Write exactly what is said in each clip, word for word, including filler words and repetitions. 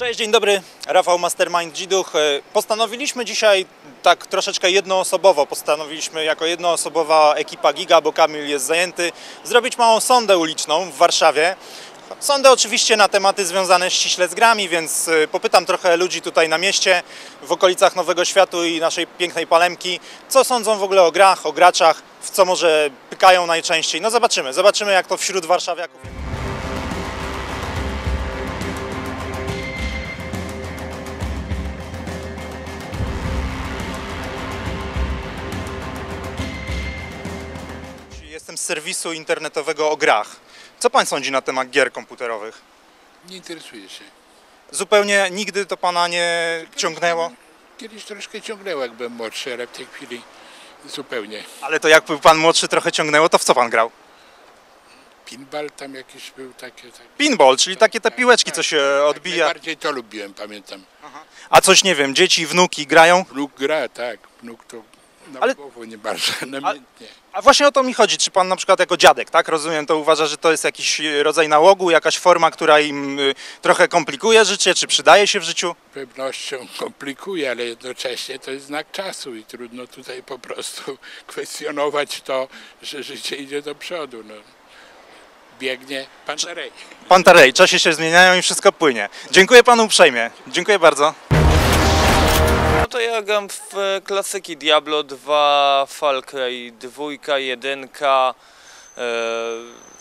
Cześć, dzień dobry, Rafał Mastermind Dziduch. Postanowiliśmy dzisiaj tak troszeczkę jednoosobowo, postanowiliśmy jako jednoosobowa ekipa Giga, bo Kamil jest zajęty, zrobić małą sondę uliczną w Warszawie. Sondę oczywiście na tematy związane ściśle z grami, więc popytam trochę ludzi tutaj na mieście, w okolicach Nowego Światu i naszej pięknej Palemki, co sądzą w ogóle o grach, o graczach, w co może pykają najczęściej. No zobaczymy, zobaczymy jak to wśród warszawiaków. Jestem z serwisu internetowego o grach. Co pan sądzi na temat gier komputerowych? Nie interesuje się. Zupełnie nigdy to pana nie Zupełnie ciągnęło? Kiedyś troszkę ciągnęło, jak byłem młodszy, ale w tej chwili zupełnie. Ale to jak był pan młodszy, trochę ciągnęło, to w co pan grał? Pinball tam jakiś był, takie... takie... Pinball, czyli to, takie te piłeczki, tak, co się tak, odbija. Najbardziej to lubiłem, pamiętam. Aha. A coś, nie wiem, dzieci, wnuki grają? Wnuk gra, tak. Wnuk to... Na ale, głowę nie bardzo, namiętnie. A, a właśnie o to mi chodzi, czy pan na przykład jako dziadek, tak, rozumiem, to uważa, że to jest jakiś rodzaj nałogu, jakaś forma, która im y, trochę komplikuje życie, czy przydaje się w życiu? Z pewnością komplikuje, ale jednocześnie to jest znak czasu i trudno tutaj po prostu kwestionować to, że życie idzie do przodu. No. Biegnie Pantarej. Pantarej, czasy się zmieniają i wszystko płynie. Dziękuję panu uprzejmie, dziękuję bardzo. No to ja gram w klasyki Diablo dwa, Far Cry dwa, jeden. E, no.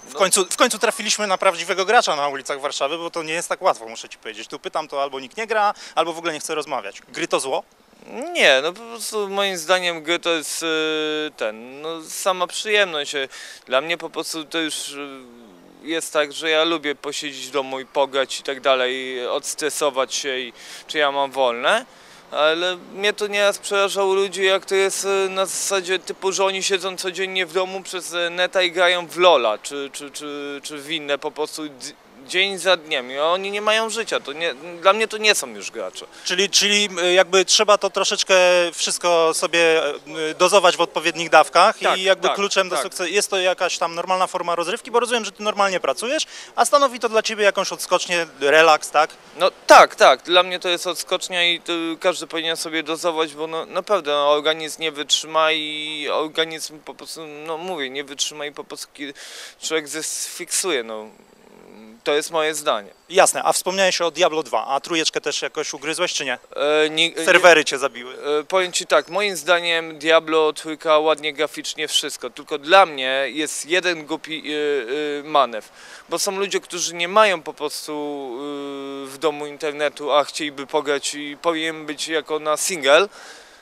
w, końcu, w końcu trafiliśmy na prawdziwego gracza na ulicach Warszawy, bo to nie jest tak łatwo, muszę ci powiedzieć. Tu pytam, to albo nikt nie gra, albo w ogóle nie chce rozmawiać. Gry to zło? Nie, no po prostu moim zdaniem gry to jest ten, no sama przyjemność. Dla mnie po prostu to już jest tak, że ja lubię posiedzieć w domu i pograć i tak dalej, odstresować się i czy ja mam wolne. Ale mnie to nieraz przerażało ludzi, jak to jest na zasadzie typu, że oni siedzą codziennie w domu przez neta i grają w LOLa, czy, czy, czy, czy w inne po prostu dzień za dniem. I oni nie mają życia, to nie, dla mnie to nie są już gracze. Czyli, czyli jakby trzeba to troszeczkę wszystko sobie dozować w odpowiednich dawkach, tak, i jakby tak, kluczem tak. do sukcesu jest to jakaś tam normalna forma rozrywki, bo rozumiem, że ty normalnie pracujesz, a stanowi to dla ciebie jakąś odskocznię, relaks, tak? No tak, tak, dla mnie to jest odskocznia i każdy powinien sobie dozować, bo no, naprawdę no, organizm nie wytrzyma i organizm po prostu, no mówię, nie wytrzyma i po prostu człowiek zesfiksuje, no. To jest moje zdanie. Jasne, a wspomniałeś o Diablo dwa, a trójeczkę też jakoś ugryzłeś, czy nie? E, nie Serwery cię zabiły. E, powiem ci tak, moim zdaniem Diablo trójka ładnie graficznie wszystko, tylko dla mnie jest jeden głupi y, y, manewr, bo są ludzie, którzy nie mają po prostu y, w domu internetu, a chcieliby pograć i powinien być jako na single,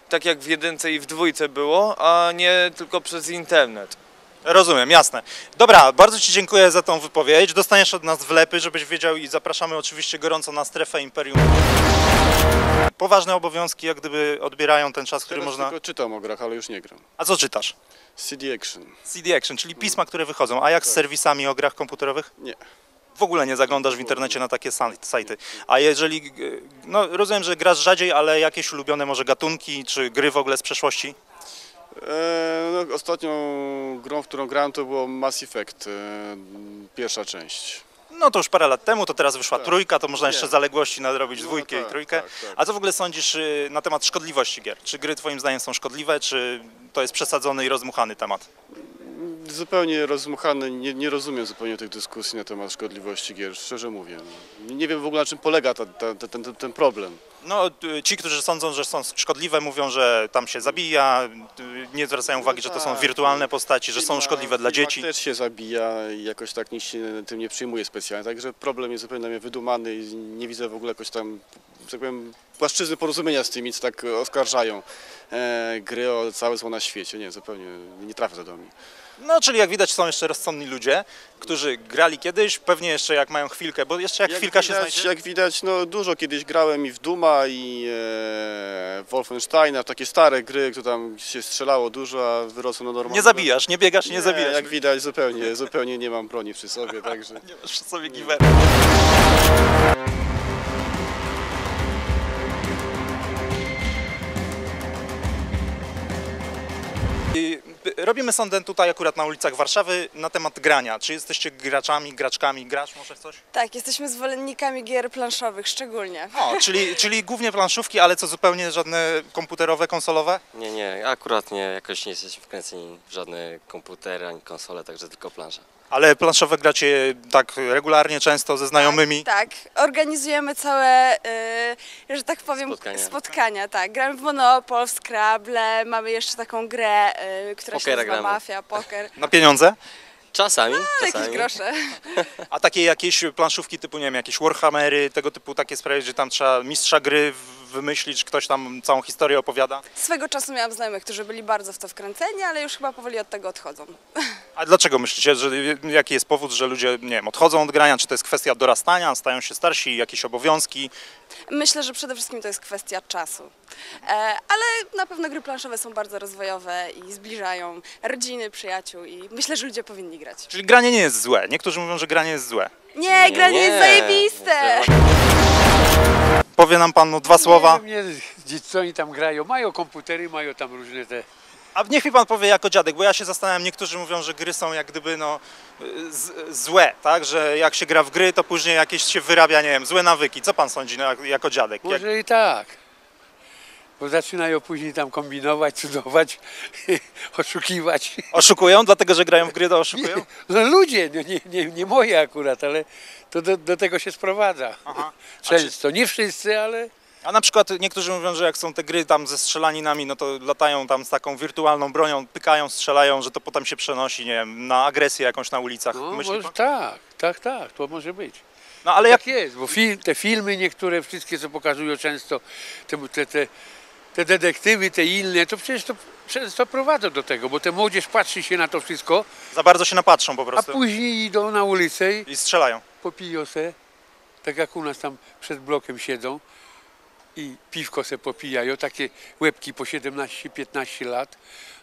tak jak w jedynce i w dwójce było, a nie tylko przez internet. Rozumiem, jasne. Dobra, bardzo ci dziękuję za tą wypowiedź. Dostaniesz od nas wlepy, żebyś wiedział, i zapraszamy oczywiście gorąco na Strefę Imperium. Poważne obowiązki jak gdyby odbierają ten czas, który Teraz można... Tylko czytam o grach, ale już nie gram. A co czytasz? C D Action. C D Action, czyli pisma, które wychodzą. A jak tak. z serwisami o grach komputerowych? Nie. W ogóle nie zaglądasz w internecie na takie sajty. A jeżeli... No rozumiem, że grasz rzadziej, ale jakieś ulubione może gatunki, czy gry w ogóle z przeszłości? No, ostatnią grą, w którą grałem, to było Mass Effect, pierwsza część. No to już parę lat temu, to teraz wyszła tak. trójka, to można jeszcze Nie. zaległości nadrobić, no, dwójkę tak, i trójkę. Tak, tak. A co w ogóle sądzisz na temat szkodliwości gier? Czy gry twoim zdaniem są szkodliwe, czy to jest przesadzony i rozmuchany temat? Zupełnie rozmuchany, nie, nie rozumiem zupełnie tych dyskusji na temat szkodliwości gier, szczerze mówię. Nie wiem w ogóle, na czym polega ta, ta, ta, ten, ten problem. No, ci, którzy sądzą, że są szkodliwe, mówią, że tam się zabija, nie zwracają uwagi, że to są wirtualne postaci, że są szkodliwe dla dzieci. Też się zabija i jakoś tak nikt się tym nie przyjmuje specjalnie, także problem jest zupełnie na mnie wydumany i nie widzę w ogóle jakoś tam, tak powiem, płaszczyzny porozumienia z tymi, co tak oskarżają e, gry o całe zło na świecie. Nie, zupełnie nie trafia do mnie. No, czyli jak widać są jeszcze rozsądni ludzie, którzy grali kiedyś, pewnie jeszcze jak mają chwilkę, bo jeszcze jak, jak chwilka widać, się znajdzie... Jak widać, no dużo kiedyś grałem i w Dooma, i e, Wolfensteina, takie stare gry, które tam się strzelało dużo, a wyrosło na normalne. Nie zabijasz, nie biegasz, nie, nie zabijasz. Jak widać, zupełnie, zupełnie nie mam broni przy sobie, także... Nie masz przy sobie giweru. Robimy sondę tutaj akurat na ulicach Warszawy na temat grania. Czy jesteście graczami, graczkami? Grasz może w coś? Tak, jesteśmy zwolennikami gier planszowych szczególnie. O, czyli, czyli głównie planszówki, ale co zupełnie żadne komputerowe, konsolowe? Nie, nie, akurat nie, jakoś nie jesteśmy wkręceni w żadne komputery ani konsole, także tylko plansza. Ale planszowe gracie tak regularnie, często ze znajomymi? Tak, tak. Organizujemy całe, yy, że tak powiem, spotkania. spotkania tak. Gramy w Monopol, w Skrable, mamy jeszcze taką grę, yy, która Pokera się nazywa Mafia, poker. Na pieniądze? Czasami, no, czasami. Jakieś grosze. A takie jakieś planszówki typu, nie wiem, jakieś Warhammery, tego typu takie sprawy, że tam trzeba mistrza gry wymyślić, ktoś tam całą historię opowiada? Swego czasu miałam znajomych, którzy byli bardzo w to wkręceni, ale już chyba powoli od tego odchodzą. A dlaczego myślicie, że jaki jest powód, że ludzie, nie wiem, odchodzą od grania? Czy to jest kwestia dorastania, stają się starsi, jakieś obowiązki? Myślę, że przede wszystkim to jest kwestia czasu. E, ale na pewno gry planszowe są bardzo rozwojowe i zbliżają rodziny, przyjaciół i myślę, że ludzie powinni grać. Czyli granie nie jest złe. Niektórzy mówią, że granie jest złe. Nie, nie granie nie. jest zajebiste! Powie nam pan no, dwa nie, słowa. Nie, nie, co oni tam grają? Mają komputery, mają tam różne te... A niech mi pan powie jako dziadek, bo ja się zastanawiam, niektórzy mówią, że gry są jak gdyby no, z, złe, tak? Że jak się gra w gry, to później jakieś się wyrabia, nie wiem, złe nawyki. Co pan sądzi no, jako dziadek? Może jak... i tak, bo zaczynają później tam kombinować, cudować, oszukiwać. Oszukują? Dlatego, że grają w gry, to oszukują? No ludzie, no, nie, nie, nie moje akurat, ale to do, do tego się sprowadza. Aha. Często, czy... nie wszyscy, ale... A na przykład niektórzy mówią, że jak są te gry tam ze strzelaninami, no to latają tam z taką wirtualną bronią, pykają, strzelają, że to potem się przenosi, nie wiem, na agresję jakąś na ulicach. No, może, tak, tak, tak, to może być. No ale jak tak jest, bo film, te filmy niektóre, wszystkie co pokazują często, te, te, te, te detektywy, te inne, to przecież to często prowadzą do tego, bo te młodzież patrzy się na to wszystko. Za bardzo się napatrzą po prostu. A później idą na ulicę i, i strzelają. Popiją se, tak jak u nas tam przed blokiem siedzą. I piwko se popijają, takie łebki po siedemnaście piętnaście lat.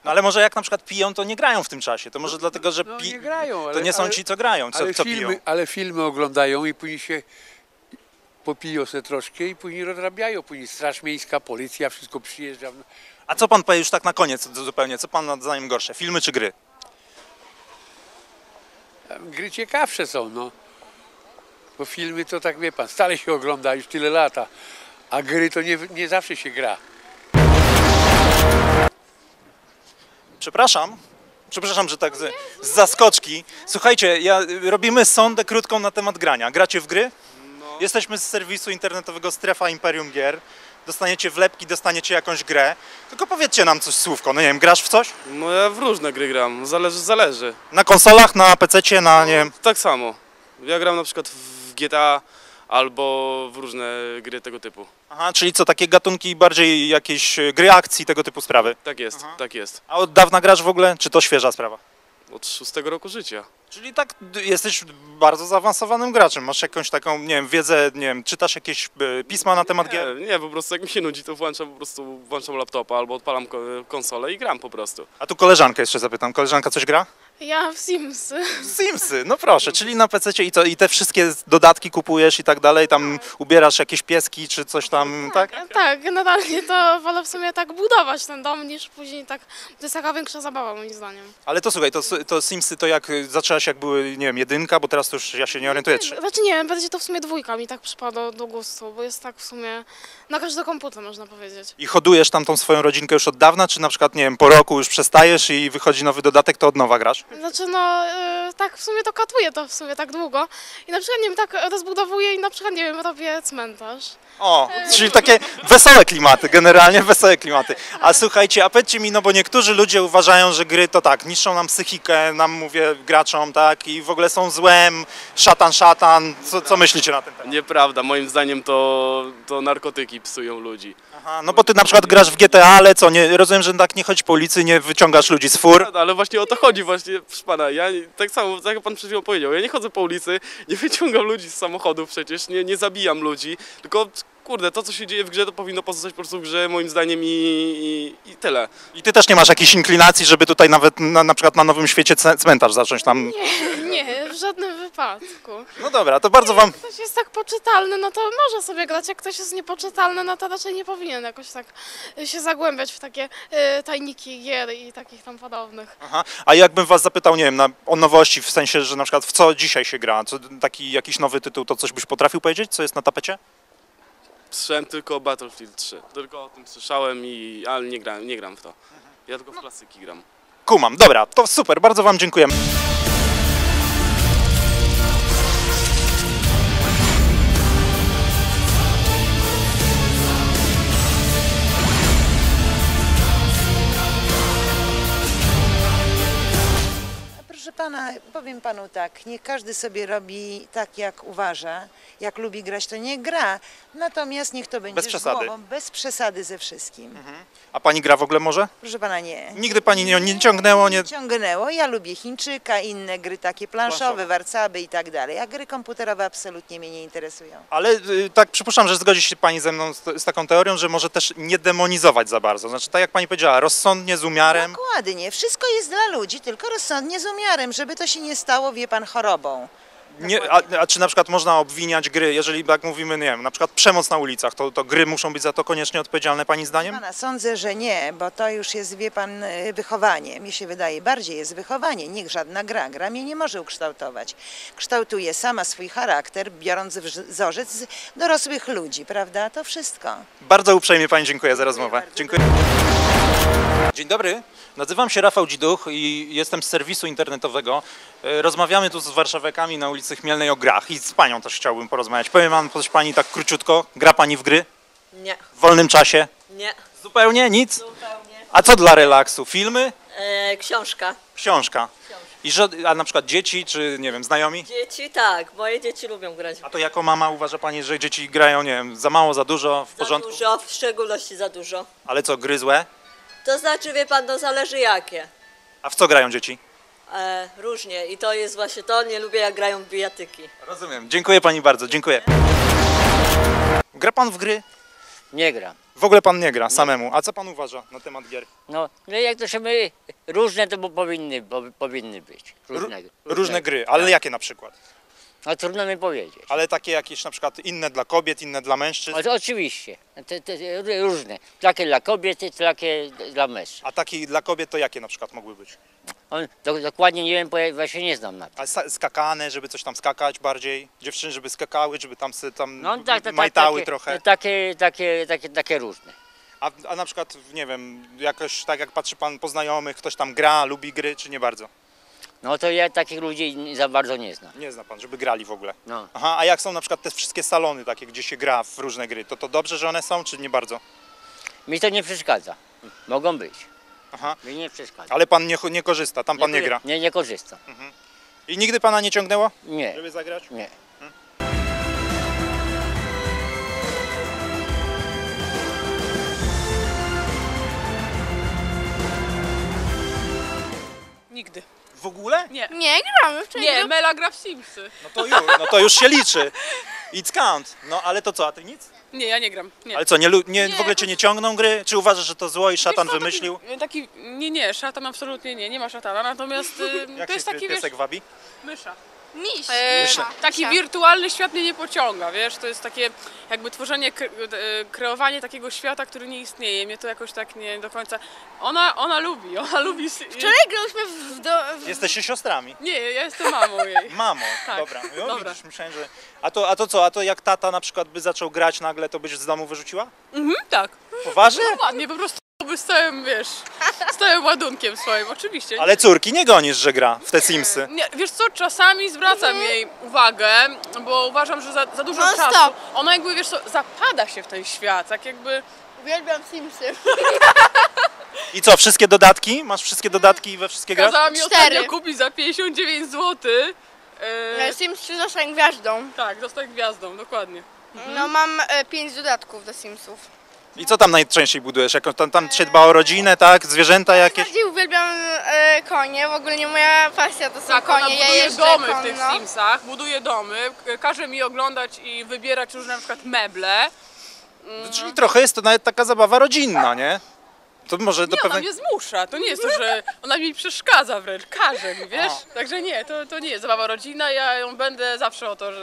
No ale może jak na przykład piją, to nie grają w tym czasie. To może no, dlatego, że no, nie grają, ale, to nie są ale, ci, co grają, co, ale co filmy, piją. Ale filmy oglądają i później się popiją se troszkę i później rozrabiają. Później straż miejska, policja, wszystko przyjeżdża. A co pan powie już tak na koniec zupełnie? Co pan zdaniem gorsze? Filmy czy gry? Gry ciekawsze są, no. Bo filmy to tak, wie pan, stale się ogląda już tyle lata. A gry to nie, nie zawsze się gra. Przepraszam. Przepraszam, że tak z, z zaskoczki. Słuchajcie, ja, robimy sondę krótką na temat grania. Gracie w gry? No. Jesteśmy z serwisu internetowego Strefa Imperium Gier. Dostaniecie wlepki, dostaniecie jakąś grę. Tylko powiedzcie nam coś słówko. No nie wiem, grasz w coś? No ja w różne gry gram. Zależy, zależy. Na konsolach, na pececie, na nie wiem. No, tak samo. Ja gram na przykład w G T A. Albo w różne gry tego typu. Aha, czyli co, takie gatunki bardziej jakieś gry akcji, tego typu sprawy? Tak jest, Aha. tak jest. A od dawna grasz w ogóle, czy to świeża sprawa? Od szóstego roku życia. Czyli tak, jesteś bardzo zaawansowanym graczem, masz jakąś taką, nie wiem, wiedzę, nie wiem, czytasz jakieś pisma na temat nie, gier? Nie, po prostu jak mi się nudzi, to włączam po prostu, włączam laptopa albo odpalam konsolę i gram po prostu. A tu koleżankę jeszcze zapytam, koleżanka coś gra? Ja w Simsy. Simsy, no proszę, czyli na pececie i, to, i te wszystkie dodatki kupujesz i tak dalej, tam tak. ubierasz jakieś pieski czy coś tam, tak? Tak, tak nadalnie to wolę w sumie tak budować ten dom niż później tak, to jest taka większa zabawa moim zdaniem. Ale to słuchaj, to, to Simsy to jak zaczęłaś, jak były, nie wiem, jedynka, bo teraz to już ja się nie orientuję. Czy... Znaczy nie, będzie to w sumie dwójka mi tak przypada do gustu, bo jest tak w sumie na każdy komputer można powiedzieć. I hodujesz tam tą swoją rodzinkę już od dawna, czy na przykład, nie wiem, po roku już przestajesz i wychodzi nowy dodatek, to od nowa grasz? Znaczy no, yy, tak w sumie to katuję to w sumie tak długo i na przykład, nie wiem, tak rozbudowuję i na przykład, nie wiem, robię cmentarz. O, yy. czyli takie wesołe klimaty, generalnie wesołe klimaty. A słuchajcie, a powiedzcie mi, no bo niektórzy ludzie uważają, że gry to tak, niszczą nam psychikę, nam mówię graczom, tak, i w ogóle są złem, szatan, szatan, co, co myślicie na ten temat? Nieprawda, moim zdaniem to, to narkotyki psują ludzi. Aha, no bo ty na przykład grasz w G T A, ale co, nie, rozumiem, że tak nie chodzi po ulicy, nie wyciągasz ludzi z fur. Ale właśnie o to chodzi, właśnie. Proszę pana, ja tak samo, jak pan przed chwilą powiedział, ja nie chodzę po ulicy, nie wyciągam ludzi z samochodów przecież, nie, nie zabijam ludzi, tylko kurde, to co się dzieje w grze, to powinno pozostać po prostu w grze, moim zdaniem, i, i, i tyle. I ty też nie masz jakiejś inklinacji, żeby tutaj nawet na, na przykład na Nowym Świecie cmentarz zacząć tam... Nie, nie, w żadnym wypadku. No dobra, to bardzo wam... Jak ktoś jest tak poczytalny, no to może sobie grać, jak ktoś jest niepoczytalny, no to raczej nie powinien jakoś tak się zagłębiać w takie y, tajniki gier i takich tam podobnych. Aha, a jakbym was zapytał, nie wiem, na, o nowości, w sensie, że na przykład w co dzisiaj się gra, co, taki jakiś nowy tytuł, to coś byś potrafił powiedzieć, co jest na tapecie? Słyszałem tylko o Battlefield trzy. Tylko o tym słyszałem, i, ale nie gram, nie gram w to. Ja tylko w klasyki gram. Kumam, dobra, to super, bardzo wam dziękuję. Pana, powiem panu tak, nie każdy sobie robi tak, jak uważa, jak lubi grać, to nie gra, natomiast niech to będzie bez przesady. Głową, bez przesady ze wszystkim. Mhm. A pani gra w ogóle może? Proszę pana, nie. Nigdy pani nie, nie ciągnęło? Nie... nie ciągnęło, ja lubię Chińczyka, inne gry takie planszowe, Warcaby i tak dalej, a gry komputerowe absolutnie mnie nie interesują. Ale y, tak przypuszczam, że zgodzi się pani ze mną z, z taką teorią, że może też nie demonizować za bardzo, znaczy tak jak pani powiedziała, rozsądnie, z umiarem. Dokładnie, wszystko jest dla ludzi, tylko rozsądnie, z umiarem. Żeby to się nie stało, wie pan, chorobą. Nie, a, a czy na przykład można obwiniać gry, jeżeli tak mówimy, nie wiem, na przykład przemoc na ulicach, to, to gry muszą być za to koniecznie odpowiedzialne, pani zdaniem? Pana, sądzę, że nie, bo to już jest, wie pan, wychowanie. Mi się wydaje, bardziej jest wychowanie, niech żadna gra. Gra mnie nie może ukształtować. Kształtuje sama swój charakter, biorąc wzorzec dorosłych ludzi, prawda? To wszystko. Bardzo uprzejmie pani dziękuję za rozmowę. Dziękuję. Dzień dobry, nazywam się Rafał Dziduch i jestem z serwisu internetowego. Rozmawiamy tu z warszawekami na ulicy Chmielnej o grach i z panią też chciałbym porozmawiać. Powiem wam coś pani tak króciutko, gra pani w gry? Nie. W wolnym czasie? Nie. Zupełnie nic? Zupełnie. A co dla relaksu? Filmy? E, książka. Książka. Książka. I że, a na przykład dzieci, czy nie wiem, znajomi? Dzieci tak, moje dzieci lubią grać. A to jako mama uważa pani, że dzieci grają, nie wiem, za mało, za dużo, w porządku? Za dużo, w szczególności za dużo. Ale co, gry złe? To znaczy, wie pan, no zależy jakie. A w co grają dzieci? E, różnie i to jest właśnie to, nie lubię jak grają w bijatyki. Rozumiem, dziękuję pani bardzo, dziękuję. Gra pan w gry? Nie gra. W ogóle pan nie gra, nie. Samemu. A co pan uważa na temat gier? No, no jak to się my, różne to bo powinny, bo, powinny być. Różne, Ró różne gry, ale tak. Jakie na przykład? No trudno mi powiedzieć. Ale takie jakieś na przykład inne dla kobiet, inne dla mężczyzn? O, oczywiście, te, te, te, różne. Takie dla kobiet, takie dla mężczyzn. A takie dla kobiet to jakie na przykład mogły być? On, do, dokładnie nie wiem, bo ja się nie znam na tym. A skakane, żeby coś tam skakać bardziej? Dziewczyny, żeby skakały, żeby tam, tam no, tak, tak, majtały takie, trochę? Takie, takie, takie, takie różne. A, a na przykład, nie wiem, jakoś tak jak patrzy pan po znajomych, ktoś tam gra, lubi gry, czy nie bardzo? No to ja takich ludzi za bardzo nie znam. Nie zna pan, żeby grali w ogóle. No. Aha, a jak są na przykład te wszystkie salony takie, gdzie się gra w różne gry, to to dobrze, że one są, czy nie bardzo? Mi to nie przeszkadza. Mogą być. Aha. Mi nie przeszkadza. Ale pan nie, nie korzysta, tam nie, pan nie gra? Nie, nie korzysta. Mhm. I nigdy pana nie ciągnęło? Nie. Żeby zagrać? Nie. Hmm? Nigdy. W ogóle? Nie, nie gramy wcześniej. Nie, Mela gra w Simsy. No to już, no to już się liczy. It's count. No ale to co, a ty nic? Nie, ja nie gram. Nie. Ale co, nie, nie, nie, w ogóle cię nie ciągną gry? Czy uważasz, że to zło i szatan wiesz, wymyślił? Taki, taki, nie, nie, szatan absolutnie nie, nie ma szatana, natomiast y, jak to jest taki, piesek wiesz, wabi? Mysza. Miś. E, taki wirtualny świat mnie nie pociąga, wiesz, to jest takie jakby tworzenie, kreowanie takiego świata, który nie istnieje, mnie to jakoś tak nie do końca, ona, ona lubi, ona lubi... Wczoraj grałyśmy w... Do... Jesteście siostrami? Nie, ja jestem mamą jej. Mamą, tak. Dobra, no, dobra. Widzisz, myślałem, że... A to, a to co, a to jak tata na przykład by zaczął grać nagle, to byś z domu wyrzuciła? Mhm, tak. Poważnie? Dokładnie, po prostu by z całym, wiesz, z całym ładunkiem swoim, oczywiście. Ale córki nie gonisz, że gra w te Simsy. Nie, wiesz co, czasami zwracam mm. jej uwagę, bo uważam, że za, za dużo no czasu. Stop. Ona jakby, wiesz co, zapada się w ten świat, tak jakby... Uwielbiam Simsy. I co, wszystkie dodatki? Masz wszystkie dodatki i we wszystkie grasz? Kazała mi ostatnio kupić za pięćdziesiąt dziewięć złotych. Yy... Simsy zostań gwiazdą. Tak, zostań gwiazdą, dokładnie. Mhm. No mam pięć dodatków do Simsów. I co tam najczęściej budujesz? Jak tam, tam się dba o rodzinę, tak? Zwierzęta jakieś? Najbardziej uwielbiam e, konie, w ogóle nie moja pasja to są tak, konie. Ona buduje ja domy konno. W tych Simsach, buduje domy, każe mi oglądać i wybierać różne na przykład meble. No. Czyli trochę jest to nawet taka zabawa rodzinna, nie? To może do nie, pewnej... ona mnie zmusza, to nie jest to, że ona mi przeszkadza wręcz, każe mi, wiesz? A. Także nie, to, to nie jest zabawa rodzinna, ja ją będę zawsze o to yy,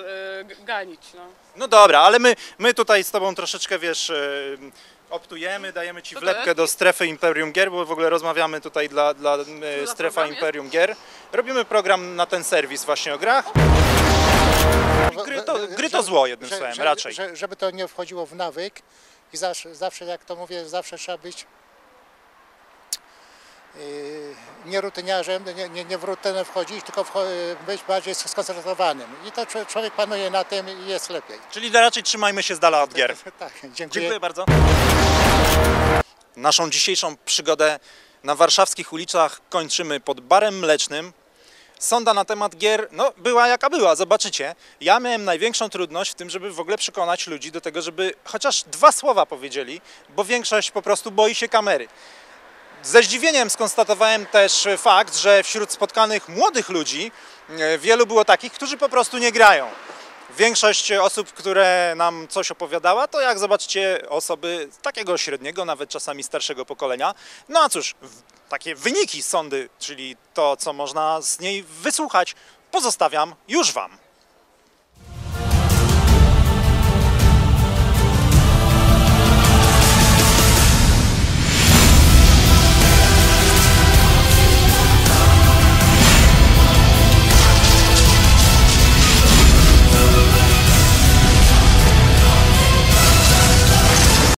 ganić, no. No dobra, ale my, my tutaj z tobą troszeczkę, wiesz, yy, optujemy, dajemy ci wlepkę do Strefy Imperium Gier, bo w ogóle rozmawiamy tutaj dla, dla yy, Strefa Imperium Gier. Robimy program na ten serwis właśnie o grach. Gry to, gry to zło jednym że, słowem, że, raczej. Że, żeby to nie wchodziło w nawyk i zawsze, zawsze, jak to mówię, zawsze trzeba być Yy, nie rutyniarzem, nie, nie, nie w rutynę wchodzić, tylko wcho być bardziej skoncentrowanym. I to człowiek panuje na tym i jest lepiej. Czyli raczej trzymajmy się z dala od gier. Tak, dziękuję. Dziękuję bardzo. Naszą dzisiejszą przygodę na warszawskich ulicach kończymy pod barem mlecznym. Sonda na temat gier, no była jaka była, zobaczycie. Ja miałem największą trudność w tym, żeby w ogóle przekonać ludzi do tego, żeby chociaż dwa słowa powiedzieli, bo większość po prostu boi się kamery. Ze zdziwieniem skonstatowałem też fakt, że wśród spotkanych młodych ludzi wielu było takich, którzy po prostu nie grają. Większość osób, które nam coś opowiadała, to jak zobaczycie osoby takiego średniego, nawet czasami starszego pokolenia. No a cóż, takie wyniki sondy, czyli to, co można z niej wysłuchać, pozostawiam już wam.